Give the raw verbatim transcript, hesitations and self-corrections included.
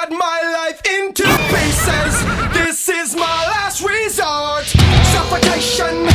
cut my life into pieces. This is my last resort. Suffocation.